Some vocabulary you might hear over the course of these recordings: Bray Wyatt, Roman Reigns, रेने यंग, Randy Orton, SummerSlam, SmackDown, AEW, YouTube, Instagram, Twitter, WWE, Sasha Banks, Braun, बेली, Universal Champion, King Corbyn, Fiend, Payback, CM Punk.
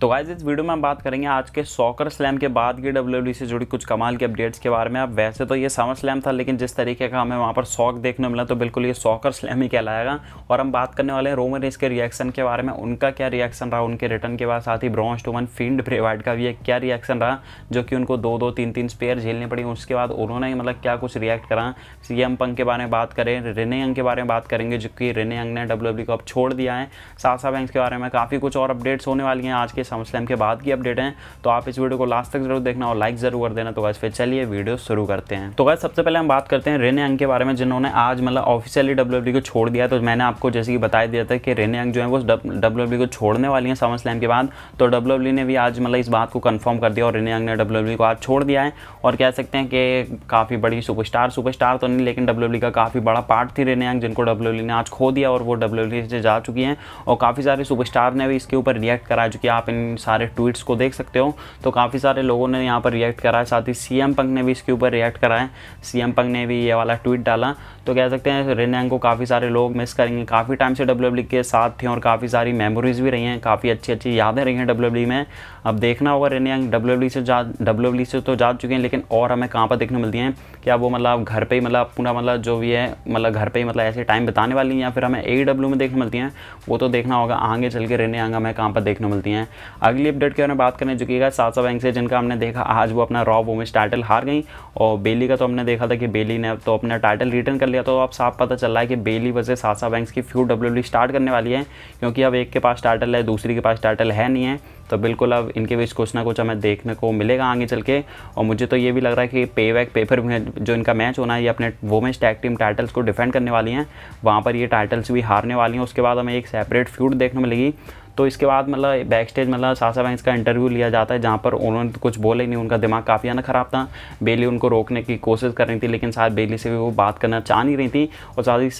तो गाइस इस वीडियो में हम बात करेंगे आज के सॉकर स्लैम के बाद की WWE से जुड़ी कुछ कमाल के अपडेट्स के बारे में। अब वैसे तो ये समर स्लैम था, लेकिन जिस तरीके का हमें वहाँ पर शॉक देखने मिला तो बिल्कुल ये सॉकर स्लैम ही कहलाएगा। और हम बात करने वाले हैं रोमन रेंस के रिएक्शन के बारे में, उनका क्या रिएक्शन रहा उनके रिटर्न के बाद, साथ ही ब्रॉन स्ट्रोमन फील्ड ब्रे वायट का भी एक क्या रिएक्शन रहा, जो कि उनको दो दो तीन तीन स्पेयर झेलने पड़ी। उसके बाद उन्होंने मतलब क्या कुछ रिएक्ट करा। सीएम पंक के बारे में बात करें, रेने यंग के बारे में बात करेंगे, जो कि रेने यंग ने WWE को अब छोड़ दिया है। साशा बैंक्स के बारे में काफ़ी कुछ और अपडेट्स होने वाली हैं, आज के समरस्लैम के बाद की अपडेट हैं। तो आप इस वीडियो को लास्ट तक जरूर देखना और लाइक जरूर कर देना। तो गाइस फिर चलिए वीडियो शुरू करते हैं। तो गाइस सबसे पहले हम बात करते हैं रेने यंग के बारे में, जिन्होंने आज मतलब ऑफिशियली WWE को छोड़ दिया। तो मैंने आपको जैसे कि बताया दिया था कि रेने यंग जो है वो WWE को छोड़ने वाली हैं समरस्लैम के बाद। तो WWE ने भी आज मतलब इस बात को कंफर्म कर दिया और रेने यंग ने WWE को आज छोड़ दिया है। और कह सकते हैं कि काफ़ी बड़ी सुपरस्टार तो नहीं, लेकिन WWE का काफ़ी बड़ा पार्ट थी रेने यंग, जिनको WWE ने आज खो दिया और वो WWE से जा चुकी हैं। और काफ़ी सारे सुपरस्टार ने भी इसके ऊपर रिएक्ट करा, जो कि आप इन सारे ट्वीट्स को देख सकते हो। तो काफ़ी सारे लोगों ने यहाँ पर रिएक्ट करा है, साथ ही सीएम पंक ने भी इसके ऊपर रिएक्ट करा है। सीएम पंक ने भी ये वाला ट्वीट डाला। तो कह सकते हैं रेने यंग को काफ़ी सारे लोग मिस करेंगे, काफ़ी टाइम से WWE के साथ थे और काफ़ी सारी मेमोरीज भी रही हैं, काफ़ी अच्छी अच्छी यादें रही हैं WWE में। अब देखना होगा रेने यंग WWE से तो जा चुके हैं, लेकिन और हमें कहाँ पर देखने मिलती हैं। क्या वो मतलब घर पर ही मतलब पूरा मतलब जो भी है मतलब घर पर ही मतलब ऐसे टाइम बिताने वाली हैं, या फिर हमें AEW में देखने मिलती हैं, वो तो देखना होगा आगे चल के रेने यंग हमें कहाँ पर देखने मिलती हैं। अगली अपडेट के बारे में बात करने जो कि साशा बैंक्स से, जिनका हमने देखा आज वो अपना रॉ वुमेन्स टाइटल हार गई। और बेली का तो हमने देखा था कि बेली ने तो अपना टाइटल रिटर्न कर लिया। तो अब साफ पता चल रहा है कि बेली वजह साशा बैंक्स की फ्यूड WWE स्टार्ट करने वाली है, क्योंकि अब एक के पास टाइटल है, दूसरी के पास टाइटल है नहीं है। तो बिल्कुल अब इनके बीच कुछ ना कुछ हमें देखने को मिलेगा आगे चल के। और मुझे तो ये भी लग रहा है कि पेबैक पेपर में जो इनका मैच होना है, ये अपने वुमेन्स टैग टीम टाइटल्स को डिफेंड करने वाली हैं, वहाँ पर ये टाइटल्स भी हारने वाली हैं। उसके बाद हमें एक सेपरेट फ्यूड देखने मिलेगी। तो इसके बाद मतलब बैक स्टेज मतलब साशा बैंक्स का इंटरव्यू लिया जाता है, जहाँ पर उन्होंने तो कुछ बोले नहीं, उनका दिमाग काफ़ी आना ख़राब था। बेली उनको रोकने की कोशिश कर रही थी, लेकिन साथ बेली से भी वो बात करना चाह नहीं रही थी। और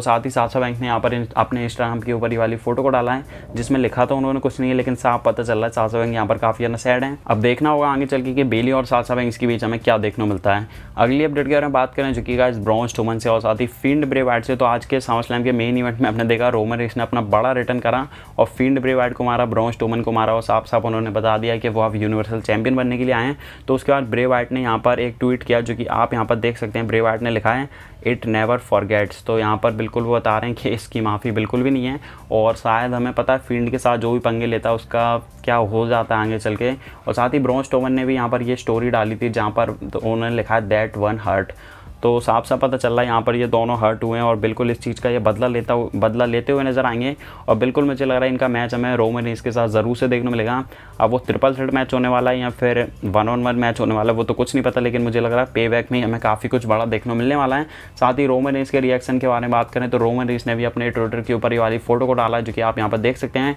साथ ही साशा बैंक्स ने यहाँ पर अपने इंस्टाग्राम के ऊपर ये वाली फ़ोटो को डाला है, जिसमें लिखा तो उन्होंने कुछ नहीं है, लेकिन साफ पता चल रहा है साशा बैंक्स यहाँ पर काफ़ी ज़्यादा सैड है। अब देखना होगा आगे चल के बेली और साशा बैंक्स के बीच हमें क्या देखने मिलता है। अगली अपडेट के बारे में बात करें जो कि गाइस ब्रॉन स्ट्रोमन से और साथ ही फील्ड ब्रे वायट से। तो आज के समरस्लैम के मेन इवेंट में आपने देखा रोमन रेंस ने अपना बड़ा रिटर्न करा और फील्ड ब्रे वायट को मारा, ब्रॉन स्ट्रोमन को मारा और साफ साफ उन्होंने बता दिया कि वो आप यूनिवर्सल चैंपियन बनने के लिए आए हैं। तो उसके बाद ब्रे वायट ने यहाँ पर एक ट्वीट किया, जो कि आप यहाँ पर देख सकते हैं। ब्रे वायट ने लिखा है इट नेवर फॉरगेट्स। तो यहाँ पर बिल्कुल वो बता रहे हैं कि इसकी माफ़ी बिल्कुल भी नहीं है, और शायद हमें पता है फील्ड के साथ जो भी पंगे लेता है उसका क्या हो जाता है आगे चल के। और साथ ही ब्रॉन स्ट्रोमन ने भी यहाँ पर ये स्टोरी डाली थी, जहाँ पर उन्होंने लिखा है दैट वन हर्ट। तो साफ साफ पता चल रहा है यहाँ पर ये दोनों हर्ट हुए हैं और बिल्कुल इस चीज़ का ये बदला लेते हुए नजर आएंगे। और बिल्कुल मुझे लग रहा है इनका मैच हमें रोमन रेंस के साथ ज़रूर से देखने मिलेगा। अब वो ट्रिपल थ्रेट मैच होने वाला है या फिर 1-on-1 मैच होने वाला है, वो तो कुछ नहीं पता, लेकिन मुझे लग रहा है पेबैक में हमें काफ़ी कुछ बड़ा देखने मिलने वाला है। साथ ही रोमन रेंस के रिएक्शन के बारे में बात करें तो रोमन रेंस ने भी अपने ट्विटर के ऊपर ये वाली फ़ोटो को डाला, जो कि आप यहाँ पर देख सकते हैं।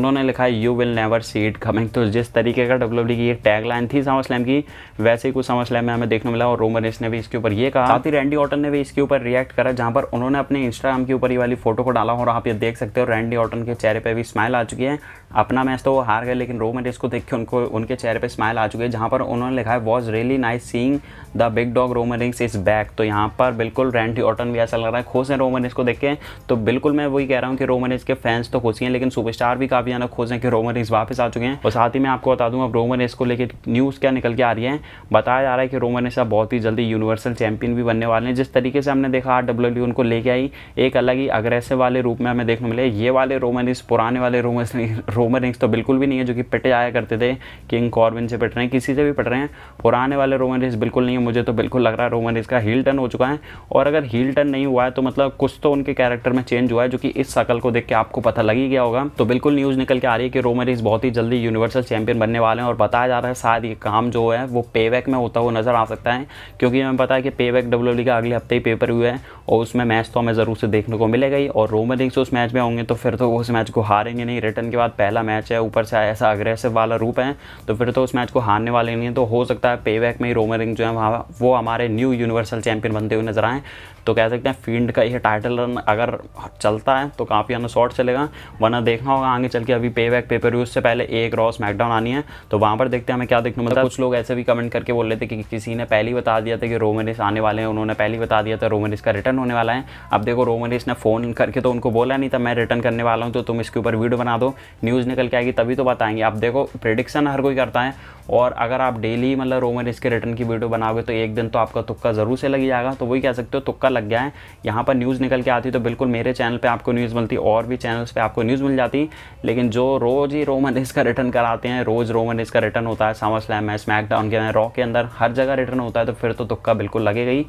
उन्होंने लिखा है you will never see it coming. तो जिस तरीके का WWE की ये टैग लाइन थी समरस्लैम की, वैसे ही कुछ समरस्लैम में हमें देखने मिला और रोमन रेंस ने भी इसके ऊपर ये कहा। साथ ही रैंडी ऑर्टन ने भी इसके ऊपर रिएक्ट करा, जहां पर उन्होंने अपने इंस्टाग्राम के ऊपर ये वाली फोटो को डाला और आप ये देख सकते हो रैंडी ऑर्टन के चेहरे पे भी स्माइल आ चुकी है। अपना मैच तो वो हार गए, लेकिन रोमन रेंस को देख के उनके चेहरे पे स्माइल आ चुकी है, जहां पर उन्होंने लिखा है was really nice seeing the big dog Roman Reigns is back. तो यहाँ पर बिल्कुल रैंडी ऑर्टन भी ऐसा लग रहा है खुश है रोमन रेंस को देख के। तो बिल्कुल मैं वही कह रहा हूँ कि रोमन रेंस के फैंस तो खुश हैं, लेकिन सुपरस्टार भी काफ़ी ज़्यादा खुश हैं कि रोमन रेंस वापस आ चुके हैं। और साथ ही मैं आपको बता दूँ अब रोमन रेंस को लेकर न्यूज़ क्या निकल के आ रही है। बताया जा रहा है कि रोमन रेंस बहुत ही जल्दी यूनिवर्सल चैंपियन भी बनने वाले हैं। जिस तरीके से हमने देखा WWE उनको लेके आई, एक अलग ही अग्रेसिव वाले रूप में हमें देखने मिले। ये वाले रोमन रेंस पुराने वाले रोमन रेंस तो बिल्कुल भी नहीं है, जो कि पिटे आया करते थे, किंग कॉर्बिन से पिट रहे हैं, किसी से भी पिट रहे हैं। पुराने वाले रोमन रेंस बिल्कुल नहीं है। मुझे तो बिल्कुल लग रहा है रोमन रेंस का हील टर्न हो चुका है, और अगर हील टर्न नहीं हुआ है तो मतलब कुछ तो उनके कैरेक्टर में चेंज हुआ है, जो कि इस शकल को देख के आपको पता लग ही गया होगा। तो बिल्कुल न्यूज़ निकल के आ रही है कि रोमन रेंस बहुत ही जल्दी यूनिवर्सल चैंपियन बनने वाले हैं, और बताया जा रहा है शायद ये काम जो है वो पेबैक में होता हुआ नजर आ सकता है, क्योंकि हमें पता है कि पेबैक WWE का अगले हफ्ते ही पेपर हुआ है और उसमें मैच तो हमें ज़रूर से देखने को मिलेगा ही। और रोमन रेंस उस मैच में होंगे तो फिर तो उस मैच को हारेंगे नहीं। रिटर्न के बाद पहला मैच है, ऊपर से ऐसा अग्रेसिव वाला रूप है, तो फिर तो उस मैच को हारने वाले नहीं है। तो हो सकता है पेबैक में ही रोमन रेंस जो है वहाँ वो हमारे न्यू यूनिवर्सल चैंपियन बनते हुए नजर आएँ। तो कह सकते हैं फील्ड का यह टाइटल रन अगर चलता है तो काफ़ी अन शॉर्ट चलेगा, वरना देखना होगा आगे चल के। अभी पेबैक पेपर व्यू से पहले एक रॉ स्मैकडाउन आनी है, तो वहाँ पर देखते हैं हमें क्या देखने मिलता है। कुछ लोग ऐसे भी कमेंट करके बोल रहे थे कि किसी ने पहले ही बता दिया था कि रोमन रेंस आने वाले हैं, उन्होंने पहले ही बता दिया था रोमन रेंस का रिटर्न होने वाला है। अब देखो रोमन रेंस ने फ़ोन करके तो उनको बोला नहीं था मैं रिटर्न करने वाला हूँ, तो तुम इसके ऊपर वीडियो बना दो, न्यूज़ न्यूज़ निकल के आएगी तभी तो बताएंगे। आप देखो प्रेडिक्शन हर कोई करता है, और अगर आप डेली मतलब रोमन रेंस के रिटर्न की वीडियो बनाओगे तो एक दिन तो आपका तुक्का ज़रूर से लग जाएगा। तो वही कह सकते हो तुक्का लग गया है। यहाँ पर न्यूज़ निकल के आती तो बिल्कुल मेरे चैनल पे आपको न्यूज़ मिलती, और भी चैनल्स पे आपको न्यूज़ मिल जाती। लेकिन जो रोज़ ही रोमन रेंस का रिटर्न कराते हैं, रोज़ रोमन रेंस का रिटर्न होता है, समरस्लैम में, स्मैकडाउन के में, रॉ के अंदर हर जगह रिटर्न होता है, तो फिर तो तुक्का बिल्कुल लगेगा ही।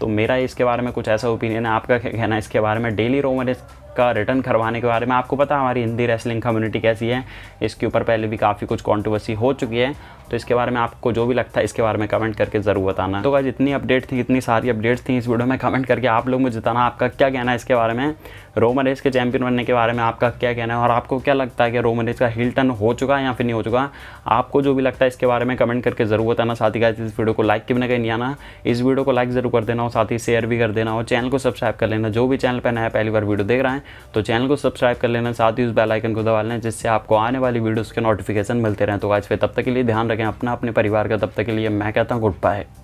तो मेरा इसके बारे में कुछ ऐसा ओपिनियन है, आपका क्या कहना है इसके बारे में? डेली रोमन रेंस का रिटर्न करवाने के बारे में आपको पता हमारी हिंदी रेसलिंग कम्युनिटी कैसी है, इसके ऊपर पहले भी काफ़ी कुछ कंट्रोवर्सी हो चुकी है। तो इसके बारे में आपको जो भी लगता है इसके बारे में कमेंट करके ज़रूर बताना। तो गाइस इतनी अपडेट थी, इतनी सारी अपडेट्स थी इस वीडियो में, कमेंट करके आप लोग मुझे बताना आपका क्या कहना है इसके बारे में। रोमन रेंस के चैंपियन बनने के बारे में आपका क्या कहना है, और आपको क्या लगता है कि रोमन रेंस का हील टर्न हो चुका है या फिर नहीं हो चुका? आपको जो भी लगता है इसके बारे में कमेंट करके ज़रूर बताना। साथ ही गाइस इस वीडियो को लाइक के बिना कहीं नहीं आना, इस वीडियो को लाइक ज़रूर कर देना, और साथ ही शेयर भी कर देना, और चैनल को सब्सक्राइब कर लेना। जो भी चैनल पर नया पहली बार वीडियो देख रहा है तो चैनल को सब्सक्राइब कर लेना, साथ ही उस बेल आइकन को दबा लेना जिससे आपको आने वाली वीडियोस के नोटिफिकेशन मिलते रहें। तो आज फिर तब तक के लिए ध्यान रखें अपना, अपने परिवार का। तब तक के लिए मैं कहता हूँ गुड बाय।